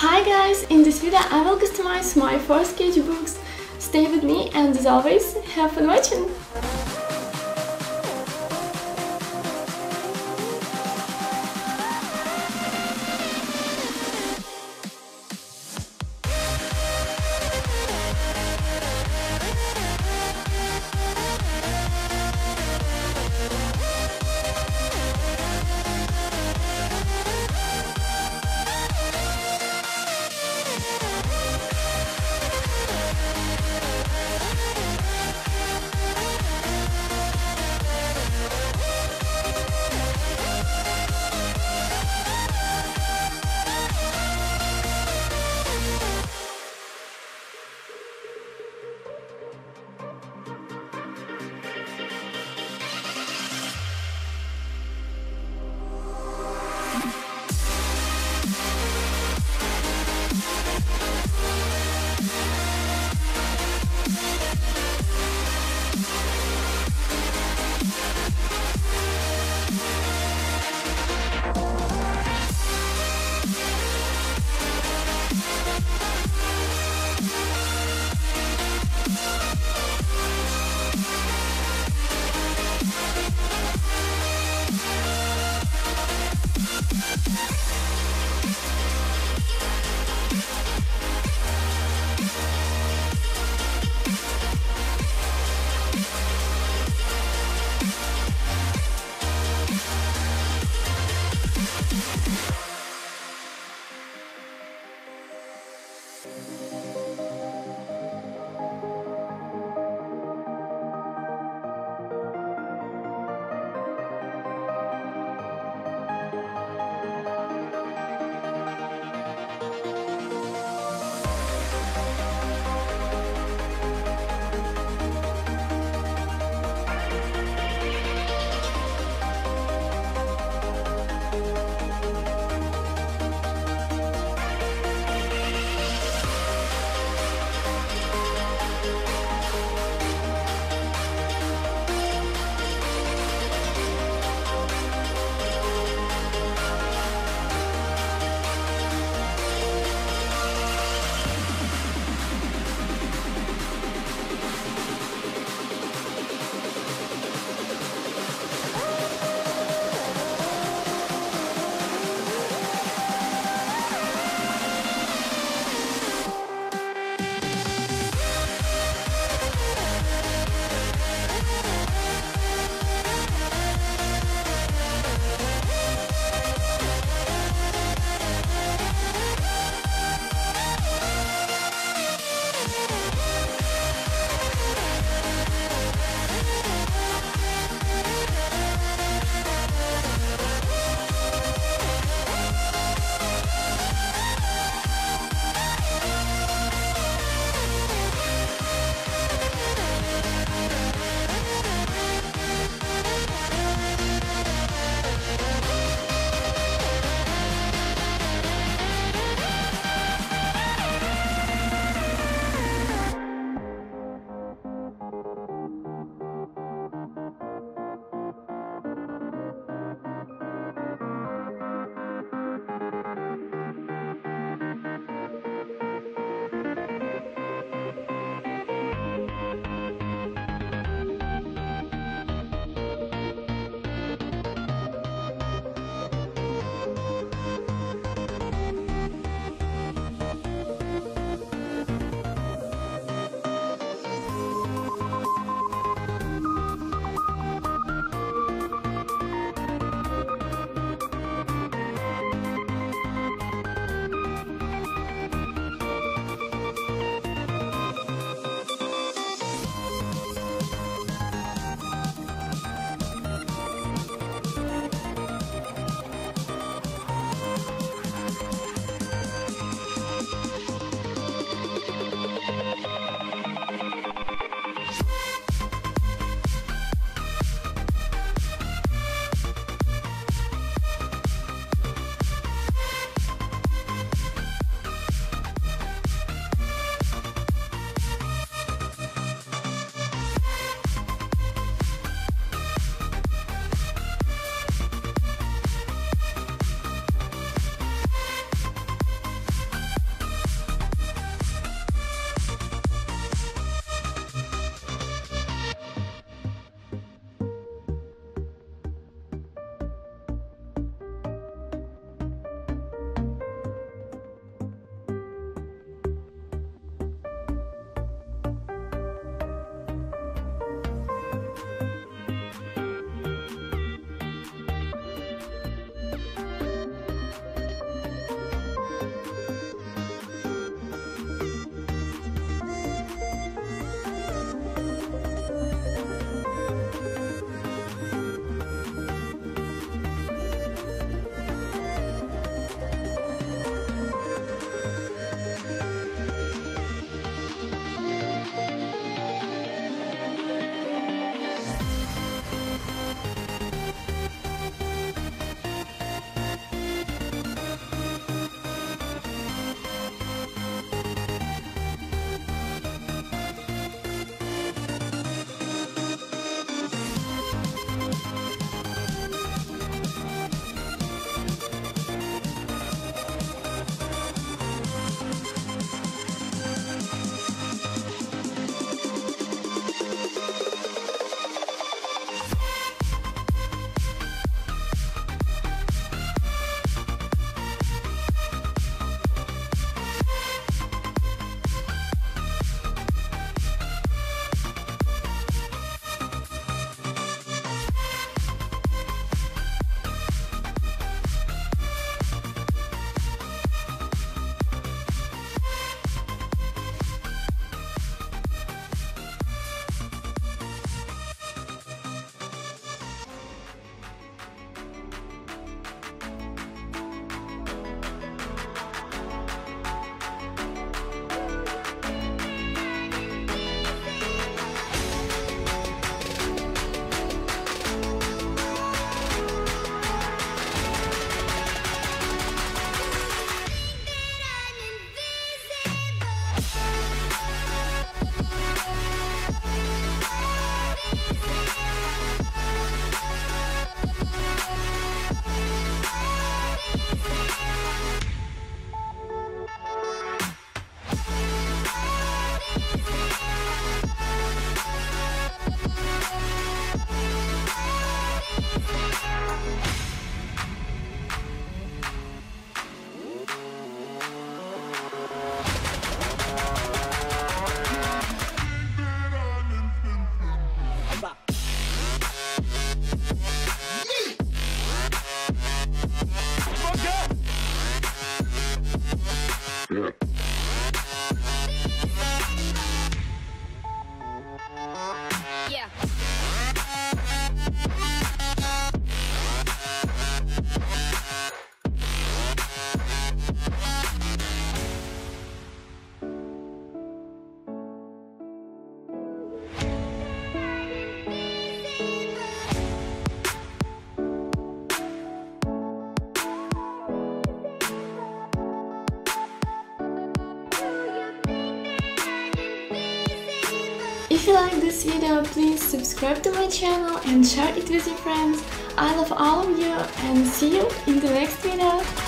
Hi guys, in this video I will customize my 4 sketchbooks. Stay with me and as always, have fun watching! Spirit. Yeah. If you like this video, please subscribe to my channel and share it with your friends. I love all of you and see you in the next video.